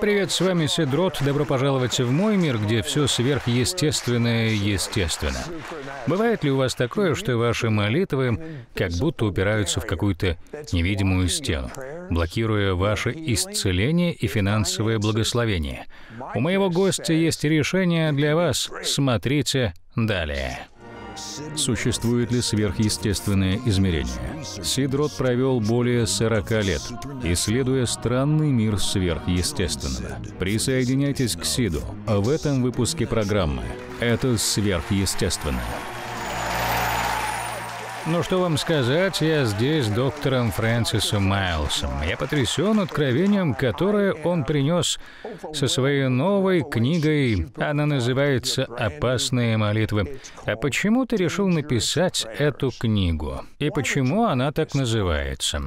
Привет, с вами Сид Рот. Добро пожаловать в мой мир, где все сверхъестественное естественно. Бывает ли у вас такое, что ваши молитвы как будто упираются в какую-то невидимую стену, блокируя ваше исцеление и финансовое благословение? У моего гостя есть решение для вас. Смотрите далее. Существует ли сверхъестественное измерение? Сид Рот провел более 40 лет, исследуя странный мир сверхъестественного. Присоединяйтесь к Сиду в этом выпуске программы «Это сверхъестественное». Ну что вам сказать, я здесь с доктором Фрэнсисом Майлсом. Я потрясен откровением, которое он принес со своей новой книгой. Она называется «Опасные молитвы». А почему ты решил написать эту книгу? И почему она так называется?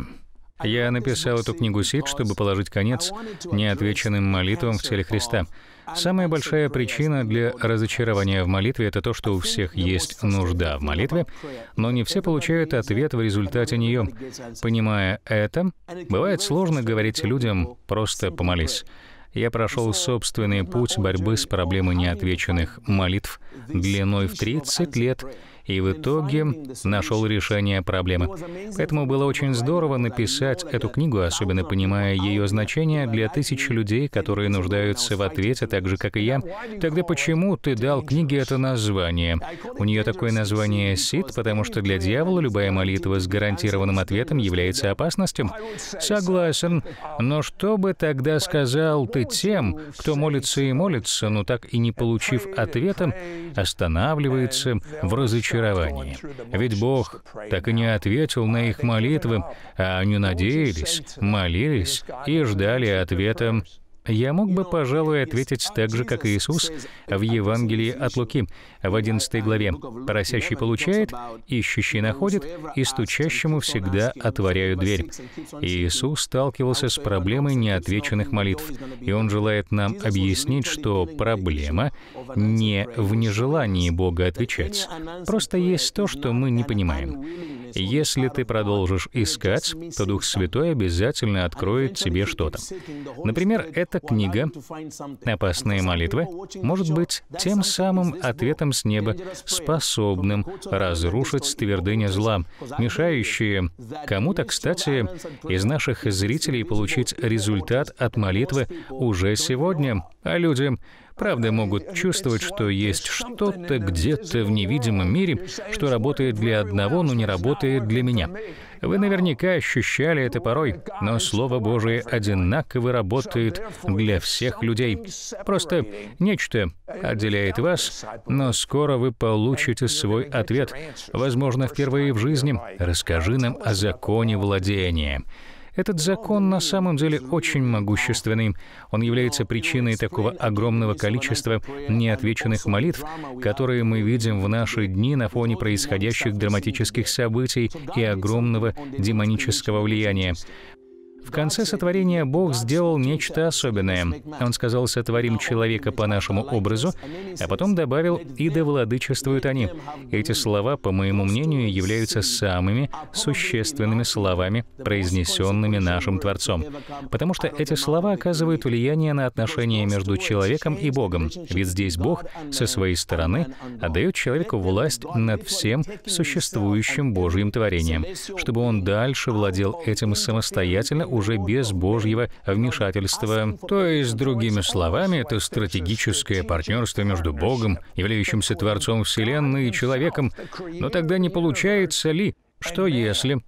Я написал эту книгу, Сид, чтобы положить конец неотвеченным молитвам в теле Христа. Самая большая причина для разочарования в молитве — это то, что у всех есть нужда в молитве, но не все получают ответ в результате нее. Понимая это, бывает сложно говорить людям «просто помолись». Я прошел собственный путь борьбы с проблемой неотвеченных молитв длиной в 30 лет и в итоге нашел решение проблемы. Поэтому было очень здорово написать эту книгу, особенно понимая ее значение для тысяч людей, которые нуждаются в ответе, так же, как и я. Тогда почему ты дал книге это название? У нее такое название «Сид», потому что для дьявола любая молитва с гарантированным ответом является опасностью. Согласен, но что бы тогда сказал ты тем, кто молится и молится, но так и не получив ответа, останавливается в разочаровании? Ведь Бог так и не ответил на их молитвы, а они надеялись, молились и ждали ответа. Я мог бы, пожалуй, ответить так же, как Иисус в Евангелии от Луки, в 11 главе. «Просящий получает, ищущий находит, и стучащему всегда отворяют дверь». Иисус сталкивался с проблемой неотвеченных молитв, и Он желает нам объяснить, что проблема не в нежелании Бога отвечать. Просто есть то, что мы не понимаем. Если ты продолжишь искать, то Дух Святой обязательно откроет тебе что-то. Например, эта книга «Опасные молитвы» может быть тем самым ответом с неба, способным разрушить твердыни зла, мешающие кому-то, кстати, из наших зрителей получить результат от молитвы уже сегодня. А люди, правда, могут чувствовать, что есть что-то где-то в невидимом мире, что работает для одного, но не работает для меня. Вы наверняка ощущали это порой, но Слово Божие одинаково работает для всех людей. Просто нечто отделяет вас, но скоро вы получите свой ответ. Возможно, впервые в жизни. Расскажи нам о законе владения. Этот закон на самом деле очень могущественный. Он является причиной такого огромного количества неотвеченных молитв, которые мы видим в наши дни на фоне происходящих драматических событий и огромного демонического влияния. В конце сотворения Бог сделал нечто особенное. Он сказал: «Сотворим человека по нашему образу», а потом добавил: «И да владычествуют они». Эти слова, по моему мнению, являются самыми существенными словами, произнесенными нашим Творцом. Потому что эти слова оказывают влияние на отношения между человеком и Богом. Ведь здесь Бог со своей стороны отдает человеку власть над всем существующим Божьим творением, чтобы он дальше владел этим самостоятельно, уже без Божьего вмешательства. То есть, другими словами, это стратегическое партнерство между Богом, являющимся Творцом Вселенной, и человеком. Но тогда не получается ли, что если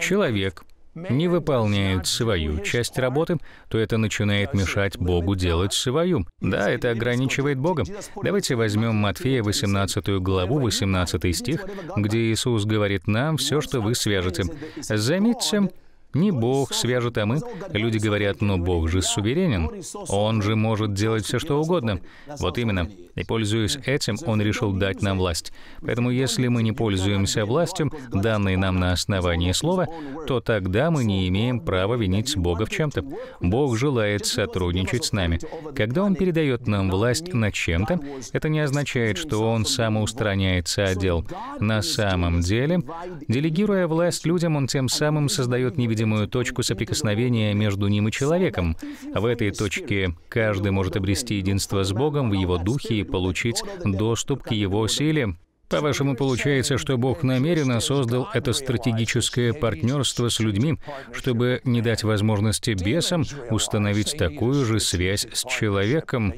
человек не выполняет свою часть работы, то это начинает мешать Богу делать свою? Да, это ограничивает Бога. Давайте возьмем Матфея 18 главу, 18 стих, где Иисус говорит нам: «Все, что вы свяжете». Заметьте, не Бог свяжет, а мы. Люди говорят: но Бог же суверенен, Он же может делать все, что угодно. Вот именно. И пользуясь этим, Он решил дать нам власть. Поэтому если мы не пользуемся властью, данной нам на основании слова, то тогда мы не имеем права винить Бога в чем-то. Бог желает сотрудничать с нами. Когда Он передает нам власть над чем-то, это не означает, что Он самоустраняется от дел. На самом деле, делегируя власть людям, Он тем самым создает невидимость видимую точку соприкосновения между ним и человеком. В этой точке каждый может обрести единство с Богом в Его Духе и получить доступ к Его силе. По-вашему, получается, что Бог намеренно создал это стратегическое партнерство с людьми, чтобы не дать возможности бесам установить такую же связь с человеком?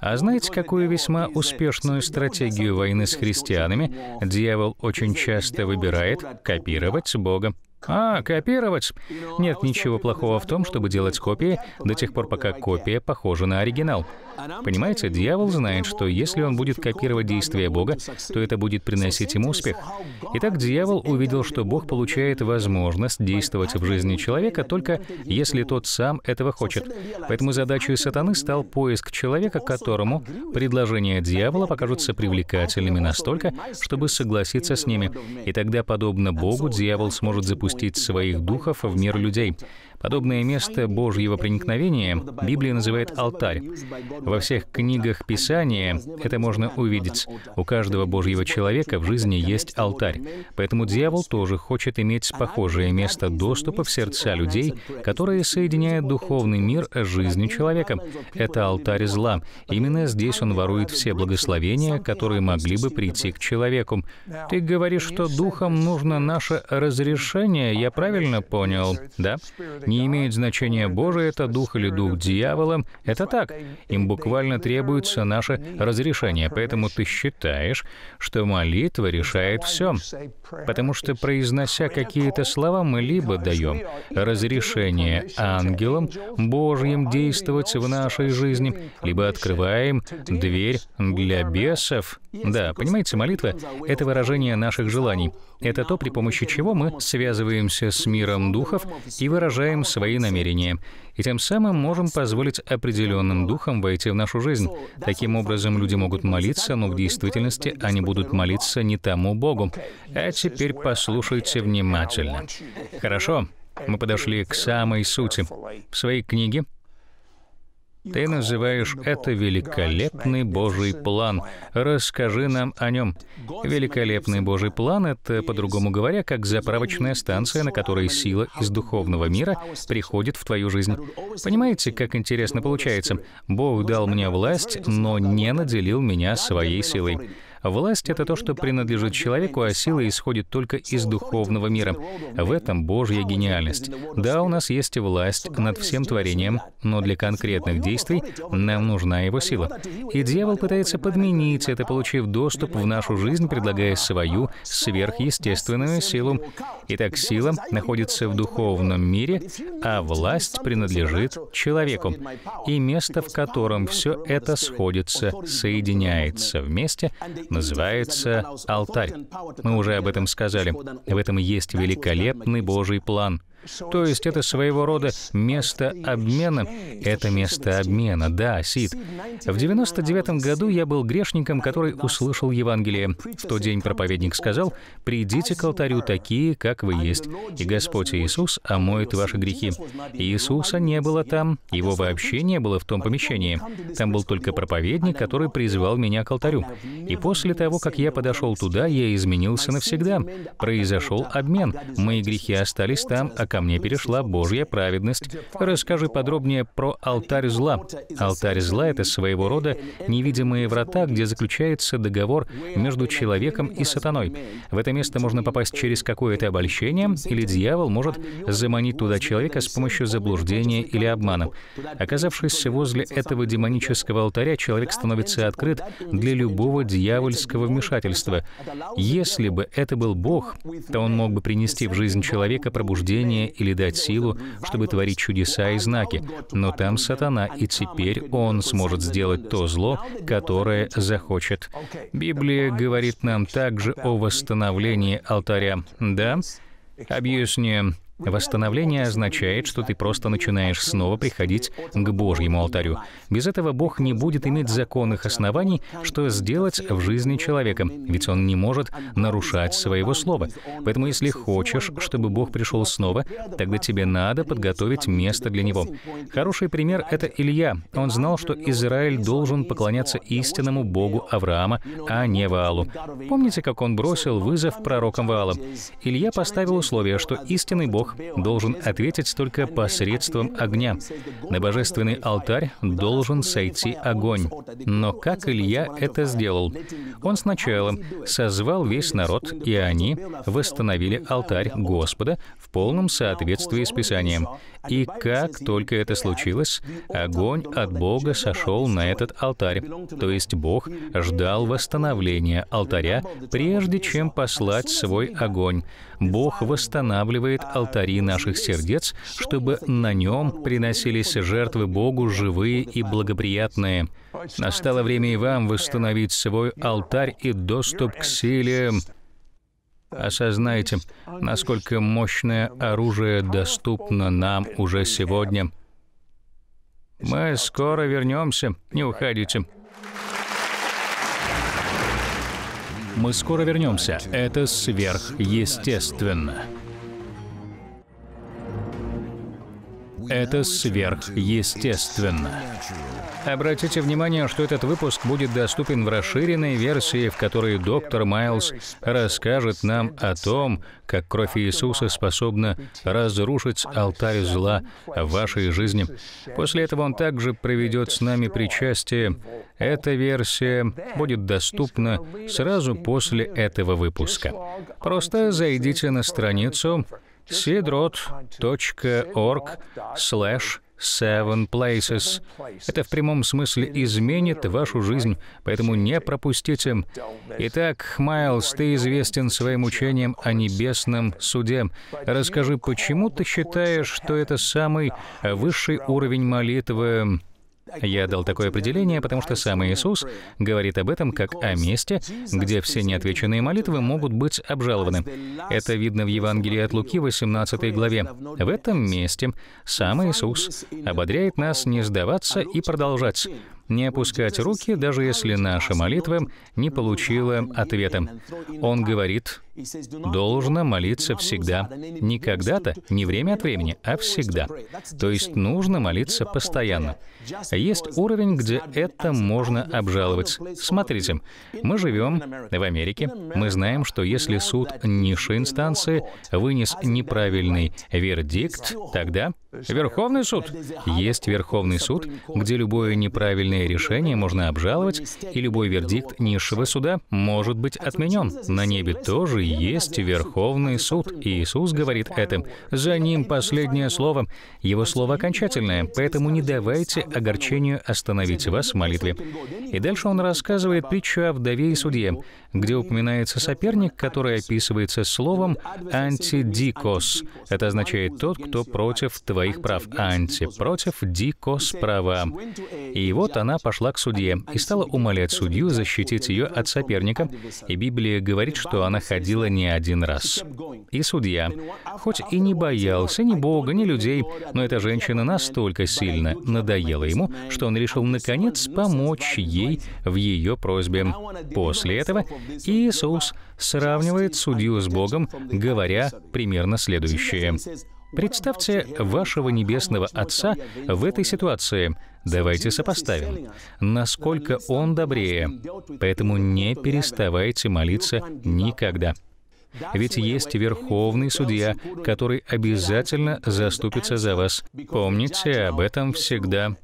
А знаете, какую весьма успешную стратегию войны с христианами дьявол очень часто выбирает? Копировать Бога. А, копировать? Нет ничего плохого в том, чтобы делать копии до тех пор, пока копия похожа на оригинал. Понимаете, дьявол знает, что если он будет копировать действия Бога, то это будет приносить ему успех. Итак, дьявол увидел, что Бог получает возможность действовать в жизни человека только если тот сам этого хочет. Поэтому задачей сатаны стал поиск человека, которому предложения дьявола покажутся привлекательными настолько, чтобы согласиться с ними. И тогда, подобно Богу, дьявол сможет запустить своих духов в мир людей. Подобное место Божьего проникновения Библия называет алтарь. Во всех книгах Писания это можно увидеть. У каждого Божьего человека в жизни есть алтарь. Поэтому дьявол тоже хочет иметь похожее место доступа в сердца людей, которые соединяют духовный мир с жизнью человека. Это алтарь зла. Именно здесь он ворует все благословения, которые могли бы прийти к человеку. Ты говоришь, что духам нужно наше разрешение, я правильно понял? Да? Не имеет значения, Божий это дух или дух дьявола. Это так. Им буквально требуется наше разрешение. Поэтому ты считаешь, что молитва решает все. Потому что, произнося какие-то слова, мы либо даем разрешение ангелам Божьим действовать в нашей жизни, либо открываем дверь для бесов. Да, понимаете, молитва — это выражение наших желаний. Это то, при помощи чего мы связываемся с миром духов и выражаем свои намерения. И тем самым можем позволить определенным духам войти в нашу жизнь. Таким образом, люди могут молиться, но в действительности они будут молиться не тому Богу. А теперь послушайте внимательно. Хорошо, мы подошли к самой сути. В своей книге ты называешь это великолепный Божий план. Расскажи нам о нем. Великолепный Божий план — это, по-другому говоря, как заправочная станция, на которой сила из духовного мира приходит в твою жизнь. Понимаете, как интересно получается? Бог дал мне власть, но не наделил меня своей силой. Власть — это то, что принадлежит человеку, а сила исходит только из духовного мира. В этом Божья гениальность. Да, у нас есть власть над всем творением, но для конкретных действий нам нужна его сила. И дьявол пытается подменить это, получив доступ в нашу жизнь, предлагая свою сверхъестественную силу. Итак, сила находится в духовном мире, а власть принадлежит человеку. И место, в котором все это сходится, соединяется вместе, называется алтарь. Мы уже об этом сказали. В этом и есть великолепный Божий план. То есть это своего рода место обмена. Это место обмена, да, Сид. В 99-м году я был грешником, который услышал Евангелие. В тот день проповедник сказал: «Придите к алтарю такие, как вы есть, и Господь Иисус омоет ваши грехи». Иисуса не было там, Его вообще не было в том помещении. Там был только проповедник, который призвал меня к алтарю. И после того, как я подошел туда, я изменился навсегда. Произошел обмен. Мои грехи остались там, а ко мне перешла Божья праведность. Расскажи подробнее про алтарь зла. Алтарь зла — это своего рода невидимые врата, где заключается договор между человеком и сатаной. В это место можно попасть через какое-то обольщение, или дьявол может заманить туда человека с помощью заблуждения или обмана. Оказавшись возле этого демонического алтаря, человек становится открыт для любого дьявольского вмешательства. Если бы это был Бог, то Он мог бы принести в жизнь человека пробуждение или дать силу, чтобы творить чудеса и знаки. Но там сатана, и теперь он сможет сделать то зло, которое захочет. Библия говорит нам также о восстановлении алтаря. Да? Объясню. Восстановление означает, что ты просто начинаешь снова приходить к Божьему алтарю. Без этого Бог не будет иметь законных оснований, что сделать в жизни человека, ведь Он не может нарушать своего слова. Поэтому, если хочешь, чтобы Бог пришел снова, тогда тебе надо подготовить место для Него. Хороший пример — это Илья. Он знал, что Израиль должен поклоняться истинному Богу Авраама, а не Ваалу. Помните, как он бросил вызов пророкам Ваала? Илья поставил условие, что истинный Бог Бог должен ответить только посредством огня. На божественный алтарь должен сойти огонь. Но как Илья это сделал? Он сначала созвал весь народ, и они восстановили алтарь Господа в полном соответствии с Писанием. И как только это случилось, огонь от Бога сошел на этот алтарь. То есть Бог ждал восстановления алтаря, прежде чем послать свой огонь. Бог восстанавливает алтари наших сердец, чтобы на нем приносились жертвы Богу живые и благоприятные. Настало время и вам восстановить свой алтарь и доступ к силе. Осознайте, насколько мощное оружие доступно нам уже сегодня. Мы скоро вернемся. Не уходите. Мы скоро вернемся. Это сверхъестественно. Это сверхъестественно. Обратите внимание, что этот выпуск будет доступен в расширенной версии, в которой доктор Майлс расскажет нам о том, как кровь Иисуса способна разрушить алтарь зла в вашей жизни. После этого он также проведет с нами причастие. Эта версия будет доступна сразу после этого выпуска. Просто зайдите на страницу sidroth.org/sevenplaces. Это в прямом смысле изменит вашу жизнь, поэтому не пропустите. Итак, Майлз, ты известен своим учением о небесном суде. Расскажи, почему ты считаешь, что это самый высший уровень молитвы? Я дал такое определение, потому что сам Иисус говорит об этом как о месте, где все неотвеченные молитвы могут быть обжалованы. Это видно в Евангелии от Луки, 18 главе. В этом месте сам Иисус ободряет нас не сдаваться и продолжать. Не опускать руки, даже если наша молитва не получила ответа. Он говорит, должно молиться всегда. Не когда-то, не время от времени, а всегда. То есть нужно молиться постоянно. Есть уровень, где это можно обжаловать. Смотрите, мы живем в Америке. Мы знаем, что если суд низшей инстанции вынес неправильный вердикт, тогда Верховный суд. Есть Верховный суд, где любое неправильное решение можно обжаловать, и любой вердикт низшего суда может быть отменен. На небе тоже есть Верховный суд. Иисус говорит это. За ним последнее слово. Его слово окончательное, поэтому не давайте огорчению остановить вас в молитве. И дальше он рассказывает притчу о вдове и судье, где упоминается соперник, который описывается словом «антидикос». Это означает «тот, кто против твоих прав». «Анти» — против, «дикос» — права. И вот она пошла к судье и стала умолять судью защитить ее от соперника, и Библия говорит, что она ходила не один раз. И судья, хоть и не боялся ни Бога, ни людей, но эта женщина настолько сильно надоела ему, что он решил, наконец, помочь ей в ее просьбе. После этого Иисус сравнивает судью с Богом, говоря примерно следующее. Представьте вашего Небесного Отца в этой ситуации. Давайте сопоставим, насколько он добрее. Поэтому не переставайте молиться никогда. Ведь есть Верховный Судья, который обязательно заступится за вас. Помните об этом всегда.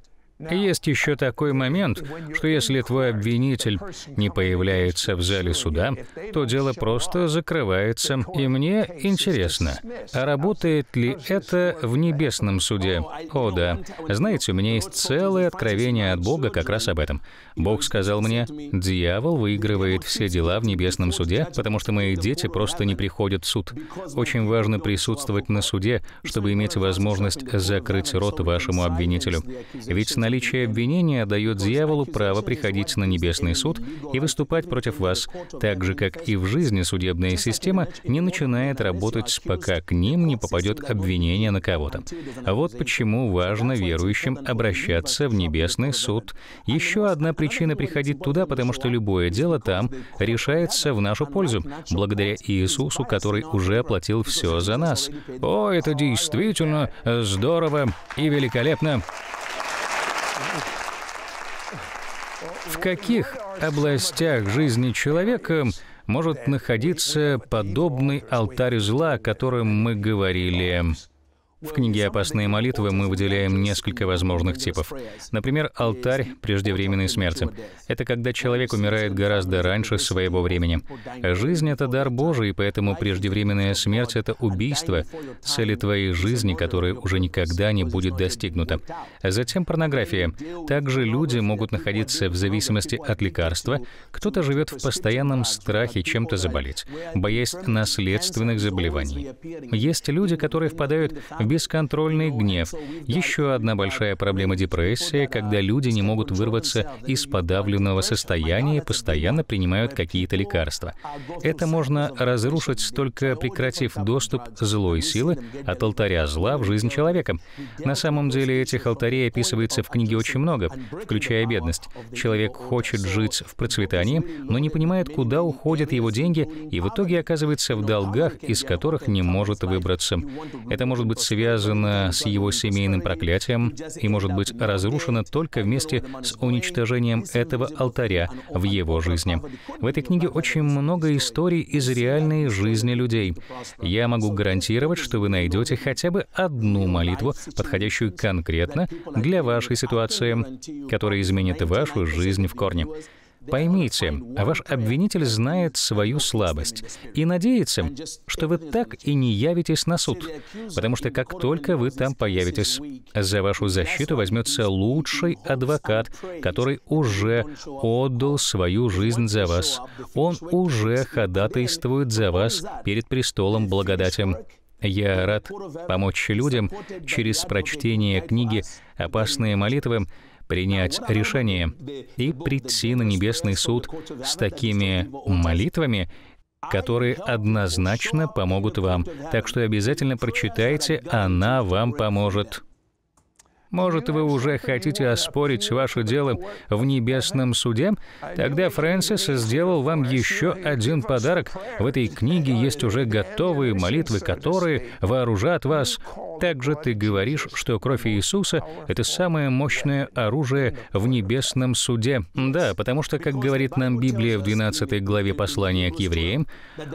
Есть еще такой момент, что если твой обвинитель не появляется в зале суда, то дело просто закрывается. И мне интересно, а работает ли это в небесном суде? О, да. Знаете, у меня есть целое откровение от Бога как раз об этом. Бог сказал мне, дьявол выигрывает все дела в небесном суде, потому что мои дети просто не приходят в суд. Очень важно присутствовать на суде, чтобы иметь возможность закрыть рот вашему обвинителю. Ведь наличие обвинения дает дьяволу право приходить на небесный суд и выступать против вас, так же, как и в жизни судебная система не начинает работать, пока к ним не попадет обвинение на кого-то. Вот почему важно верующим обращаться в небесный суд. Еще одна причина приходить туда, потому что любое дело там решается в нашу пользу, благодаря Иисусу, который уже оплатил все за нас. О, это действительно здорово и великолепно! В каких областях жизни человека может находиться подобный алтарь зла, о котором мы говорили. В книге «Опасные молитвы» мы выделяем несколько возможных типов. Например, алтарь преждевременной смерти. Это когда человек умирает гораздо раньше своего времени. Жизнь — это дар Божий, поэтому преждевременная смерть — это убийство цели твоей жизни, которая уже никогда не будет достигнута. Затем порнография. Также люди могут находиться в зависимости от лекарства. Кто-то живет в постоянном страхе чем-то заболеть, боясь наследственных заболеваний. Есть люди, которые впадают в бесконтрольный гнев. Еще одна большая проблема — депрессия, когда люди не могут вырваться из подавленного состояния и постоянно принимают какие-то лекарства. Это можно разрушить, только прекратив доступ злой силы от алтаря зла в жизнь человека. На самом деле этих алтарей описывается в книге очень много, включая бедность. Человек хочет жить в процветании, но не понимает, куда уходят его деньги, и в итоге оказывается в долгах, из которых не может выбраться. Это может быть связано с его семейным проклятием и может быть разрушено только вместе с уничтожением этого алтаря в его жизни. В этой книге очень много историй из реальной жизни людей. Я могу гарантировать, что вы найдете хотя бы одну молитву, подходящую конкретно для вашей ситуации, которая изменит вашу жизнь в корне. Поймите, ваш обвинитель знает свою слабость и надеется, что вы так и не явитесь на суд, потому что как только вы там появитесь, за вашу защиту возьмется лучший адвокат, который уже отдал свою жизнь за вас. Он уже ходатайствует за вас перед престолом благодати. Я рад помочь людям через прочтение книги «Опасные молитвы» принять решение и прийти на небесный суд с такими молитвами, которые однозначно помогут вам. Так что обязательно прочитайте, она вам поможет. Может, вы уже хотите оспорить ваше дело в небесном суде? Тогда Фрэнсис сделал вам еще один подарок. В этой книге есть уже готовые молитвы, которые вооружат вас. Также ты говоришь, что кровь Иисуса — это самое мощное оружие в небесном суде. Да, потому что, как говорит нам Библия в 12 главе послания к евреям,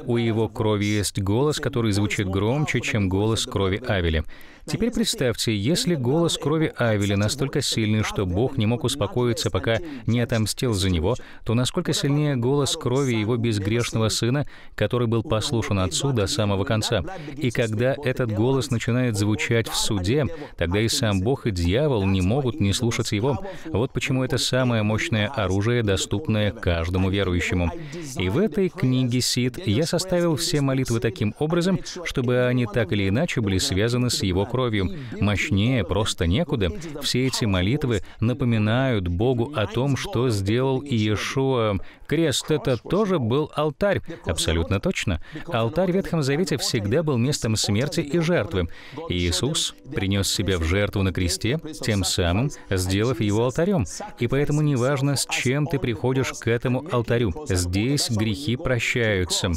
у его крови есть голос, который звучит громче, чем голос крови Авеля. Теперь представьте, если голос крови Авеля настолько сильный, что Бог не мог успокоиться, пока не отомстил за него, то насколько сильнее голос крови его безгрешного сына, который был послушен отцу до самого конца. И когда этот голос начинает звучать в суде, тогда и сам Бог, и дьявол не могут не слушаться его. Вот почему это самое мощное оружие, доступное каждому верующему. И в этой книге «Сид» я составил все молитвы таким образом, чтобы они так или иначе были связаны с его кровью. Мощнее просто некуда. Все эти молитвы напоминают Богу о том, что сделал Иешуа. Крест — это тоже был алтарь. Абсолютно точно. Алтарь в Ветхом Завете всегда был местом смерти и жертвы. Иисус принес себя в жертву на кресте, тем самым сделав его алтарем. И поэтому неважно, с чем ты приходишь к этому алтарю, здесь грехи прощаются.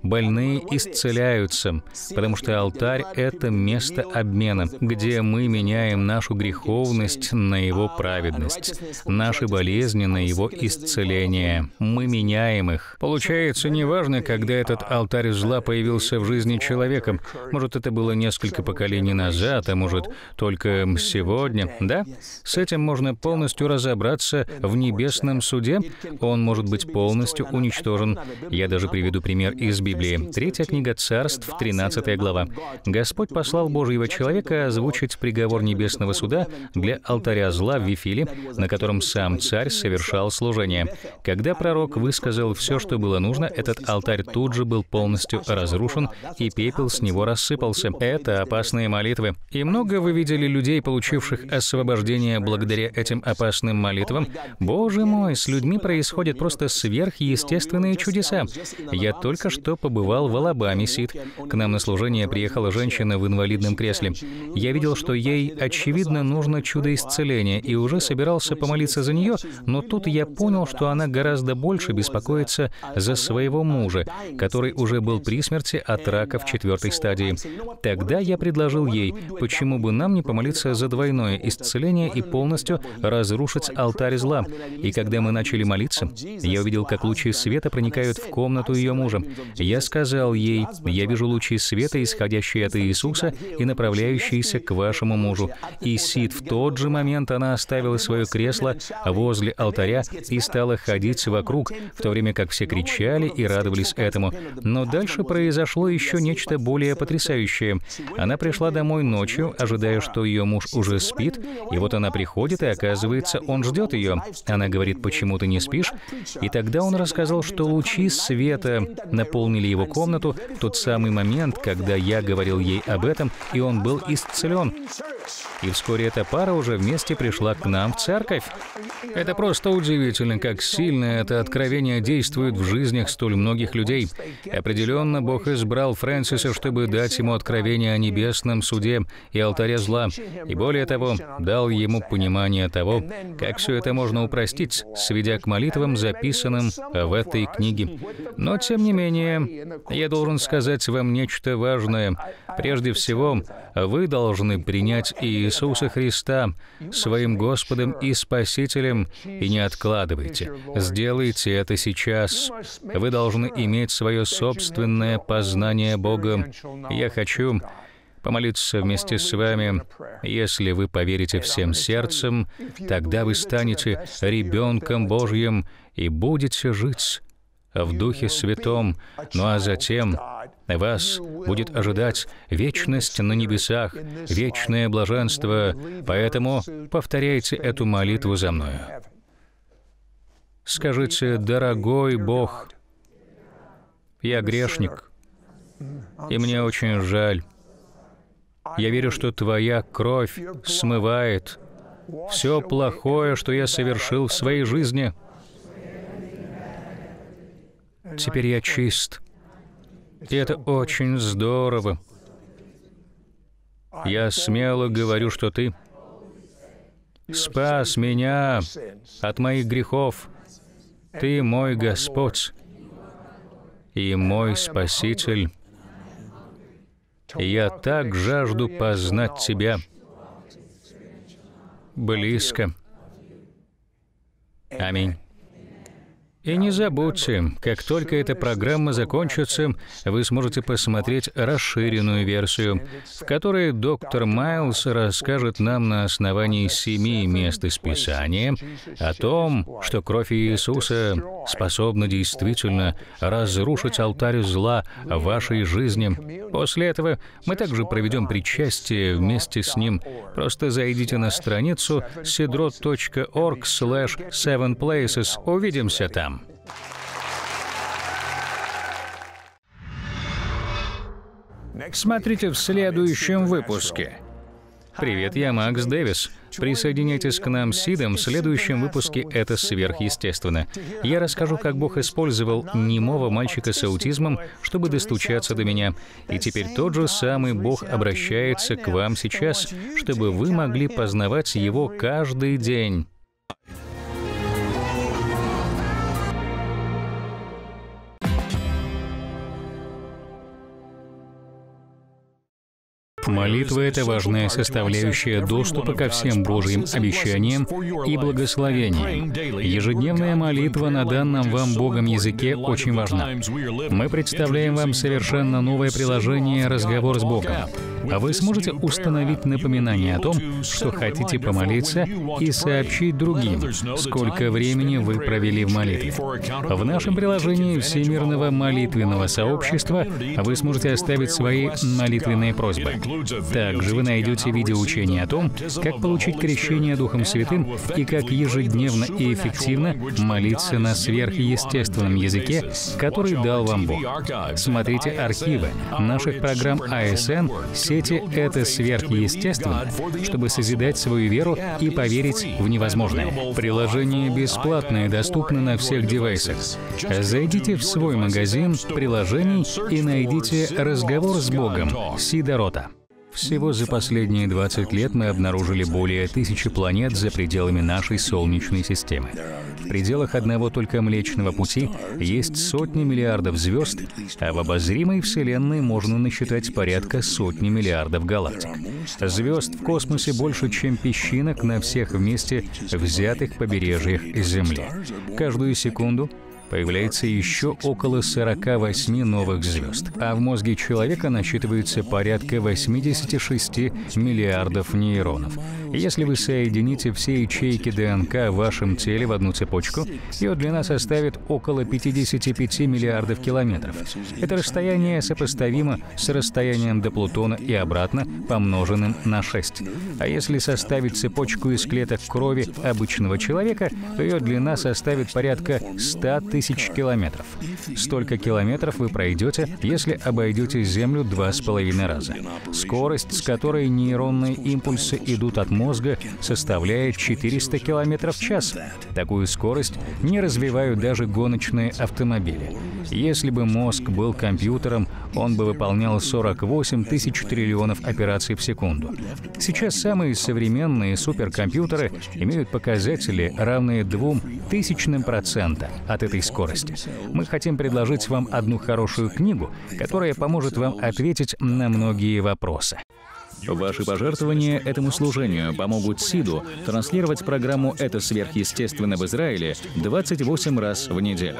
Больные исцеляются, потому что алтарь — это место обмена, где мы меняем нашу греховность на его праведность, наши болезни на его исцеление. Мы меняем их. Получается, неважно, когда этот алтарь зла появился в жизни человека. Может, это было несколько поколений назад, а может, только сегодня. Да? С этим можно полностью разобраться в небесном суде. Он может быть полностью уничтожен. Я даже приведу пример из Библии. Третья книга Царств, 13 глава. Господь послал Божьего человека озвучить приговор небесного суда для алтаря зла в Вифиле, на котором сам царь совершал служение. Когда пророк высказал все, что было нужно, этот алтарь тут же был полностью разрушен, и пепел с него рассыпался. Это опасные молитвы. И много вы видели людей, получивших освобождение благодаря этим опасным молитвам? Боже мой, с людьми происходят просто сверхъестественные чудеса. Я только что побывал в Алабаме, Сид. К нам на служение приехала женщина в инвалидном кресле. Я видел, что ей, очевидно, нужно чудо исцеления, и уже собирался помолиться за нее, но тут я понял, что она гораздо больше беспокоится за своего мужа, который уже был при смерти от рака в 4-й стадии. Тогда я предложил ей, почему бы нам не помолиться за двойное исцеление и полностью разрушить алтарь зла. И когда мы начали молиться, я увидел, как лучи света проникают в комнату ее мужа. Я сказал ей: «Я вижу лучи света, исходящие от Иисуса и направляющиеся к вашему мужу». И, Сид, в тот же момент она оставила свое кресло возле алтаря и стала ходить вокруг, в то время как все кричали и радовались этому. Но дальше произошло еще нечто более потрясающее. Она пришла домой ночью, ожидая, что ее муж уже спит, и вот она приходит, и оказывается, он ждет ее. Она говорит: «Почему ты не спишь?» И тогда он рассказал, что лучи света наполнили его комнату в тот самый момент, когда я говорил ей об этом, и он был исцелен. И вскоре эта пара уже вместе пришла к нам в церковь. Это просто удивительно, как сильно это откровение действует в жизнях столь многих людей. Определенно, Бог избрал Фрэнсиса, чтобы дать ему откровение о небесном суде и алтаре зла, и более того, дал ему понимание того, как все это можно упростить, сведя к молитвам, записанным в этой книге. Но, тем не менее, я должен сказать вам нечто важное. Прежде всего, вы должны принять Иисуса Христа своим Господом и Спасителем, и не откладывайте. Сделайте это сейчас. Вы должны иметь свое собственное познание Бога. Я хочу помолиться вместе с вами. Если вы поверите всем сердцем, тогда вы станете ребенком Божьим и будете жить в Духе Святом, ну а затем вас будет ожидать вечность на небесах, вечное блаженство, поэтому повторяйте эту молитву за мною. Скажите: «Дорогой Бог, я грешник, и мне очень жаль. Я верю, что Твоя кровь смывает все плохое, что я совершил в своей жизни. Теперь я чист. И это очень здорово. Я смело говорю, что Ты спас меня от моих грехов. Ты мой Господь и мой Спаситель. Я так жажду познать Тебя близко. Аминь». И не забудьте, как только эта программа закончится, вы сможете посмотреть расширенную версию, в которой доктор Майлс расскажет нам на основании 7 мест из Писания о том, что кровь Иисуса способна действительно разрушить алтарь зла в вашей жизни. После этого мы также проведем причастие вместе с ним. Просто зайдите на страницу sidroth.org/sevenplaces. Увидимся там. Смотрите в следующем выпуске. Привет, я Макс Дэвис. Присоединяйтесь к нам с Сидом в следующем выпуске «Это сверхъестественно». Я расскажу, как Бог использовал немого мальчика с аутизмом, чтобы достучаться до меня. И теперь тот же самый Бог обращается к вам сейчас, чтобы вы могли познавать Его каждый день. Молитва — это важная составляющая доступа ко всем Божьим обещаниям и благословениям. Ежедневная молитва на данном вам Богом языке очень важна. Мы представляем вам совершенно новое приложение «Разговор с Богом». Вы сможете установить напоминание о том, что хотите помолиться, и сообщить другим, сколько времени вы провели в молитве. В нашем приложении Всемирного молитвенного сообщества вы сможете оставить свои молитвенные просьбы. Также вы найдете видеоучение о том, как получить крещение Духом Святым и как ежедневно и эффективно молиться на сверхъестественном языке, который дал вам Бог. Смотрите архивы наших программ ASN 7, делаете это сверхъестественно, чтобы созидать свою веру и поверить в невозможное. Приложение бесплатное и доступно на всех девайсах. Зайдите в свой магазин приложений и найдите «Разговор с Богом» Сида Рота. Всего за последние 20 лет мы обнаружили более 1000 планет за пределами нашей Солнечной системы. В пределах одного только Млечного Пути есть сотни миллиардов звезд, а в обозримой Вселенной можно насчитать порядка сотни миллиардов галактик. Звезд в космосе больше, чем песчинок на всех вместе взятых побережьях Земли. Каждую секунду появляется еще около 48 новых звезд, а в мозге человека насчитывается порядка 86 миллиардов нейронов. Если вы соедините все ячейки ДНК в вашем теле в одну цепочку, ее длина составит около 55 миллиардов километров. Это расстояние сопоставимо с расстоянием до Плутона и обратно, помноженным на 6. А если составить цепочку из клеток крови обычного человека, то ее длина составит порядка 100 тысяч километров. Столько километров вы пройдете, если обойдете Землю 2,5 раза. Скорость, с которой нейронные импульсы идут от мозга, составляет 400 километров в час. Такую скорость не развивают даже гоночные автомобили. Если бы мозг был компьютером, он бы выполнял 48 тысяч триллионов операций в секунду. Сейчас самые современные суперкомпьютеры имеют показатели, равные 0,02% от этой скорости. Мы хотим предложить вам одну хорошую книгу, которая поможет вам ответить на многие вопросы. Ваши пожертвования этому служению помогут Сиду транслировать программу «Это сверхъестественное» в Израиле 28 раз в неделю.